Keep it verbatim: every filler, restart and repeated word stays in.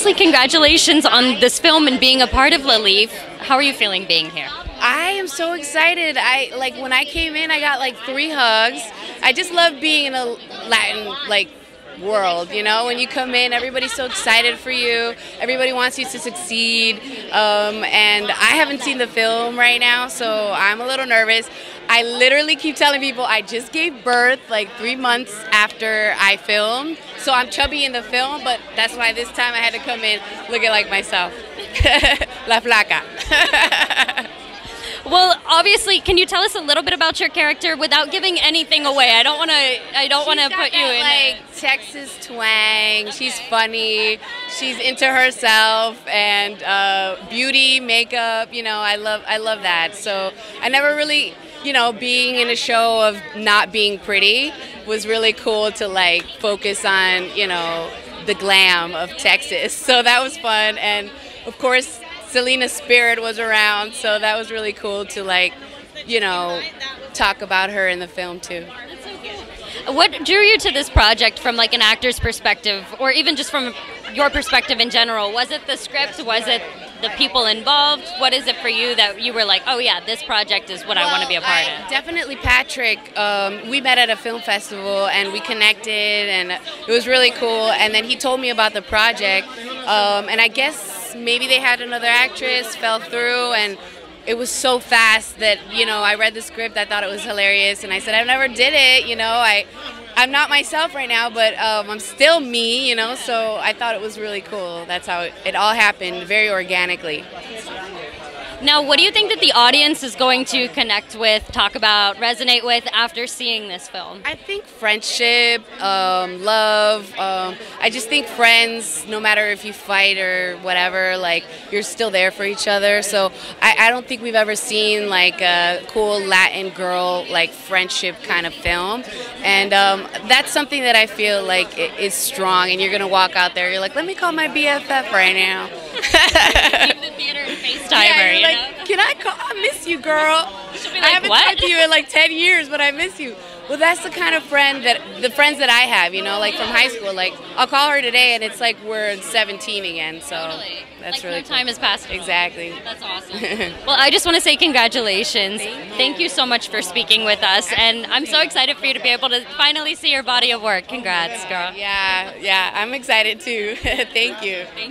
firstly, congratulations on this film and being a part of LALIFF. How are you feeling being here? I am so excited. I like when I came in, I got like three hugs. I just love being in a Latin like world, you know. When you come in, everybody's so excited for you. Everybody wants you to succeed. Um, and I haven't seen the film right now, so I'm a little nervous. I literally keep telling people I just gave birth like three months after I filmed, so I'm chubby in the film. But that's why this time I had to come in looking like myself, la flaca. Well, obviously, can you tell us a little bit about your character without giving anything away? I don't want to. I don't want to put you in like Texas twang. Okay. She's funny. She's into herself and uh, beauty, makeup. You know, I love. I love that. So I never really, you know, being in a show of not being pretty was really cool to like focus on, you know, the glam of Texas. So that was fun, and of course, Selena's spirit was around, so that was really cool to like, you know, talk about her in the film too. What drew you to this project from like an actor's perspective, or even just from your perspective in general? Was it the script? Was it the people involved? What is it for you that you were like, oh yeah, this project is what well, I want to be a part I, of? Definitely Patrick. Um, we met at a film festival and we connected, and it was really cool. And then he told me about the project, um, and I guess maybe they had another actress, fell through, and it was so fast that, you know, I read the script, I thought it was hilarious, and I said, I never did it, you know, I, I'm not myself right now, but um, I'm still me, you know, so I thought it was really cool. That's how it, it all happened, very organically. Now, what do you think that the audience is going to connect with, talk about, resonate with after seeing this film? I think friendship, um, love. Um, I just think friends, no matter if you fight or whatever, like you're still there for each other. So I, I don't think we've ever seen like a cool Latin girl like friendship kind of film, and um, that's something that I feel like it, is strong. And you're gonna walk out there, you're like, let me call my B F F right now. Leave the theater and FaceTime her, you know? Like, can I call? I miss you, girl. She'll be like, I haven't what? talked to you in like ten years, but I miss you. Well, that's the kind of friend that, the friends that I have, you know, like from high school. Like, I'll call her today and it's like we're seventeen again, so totally. That's like really no cool. Time has passed. Exactly. That's awesome. Well, I just want to say congratulations. Thank you. Thank you so much for speaking with us, and I'm so excited for you to be able to finally see your body of work. Congrats, girl. Yeah, yeah, I'm excited too. Thank you. Thank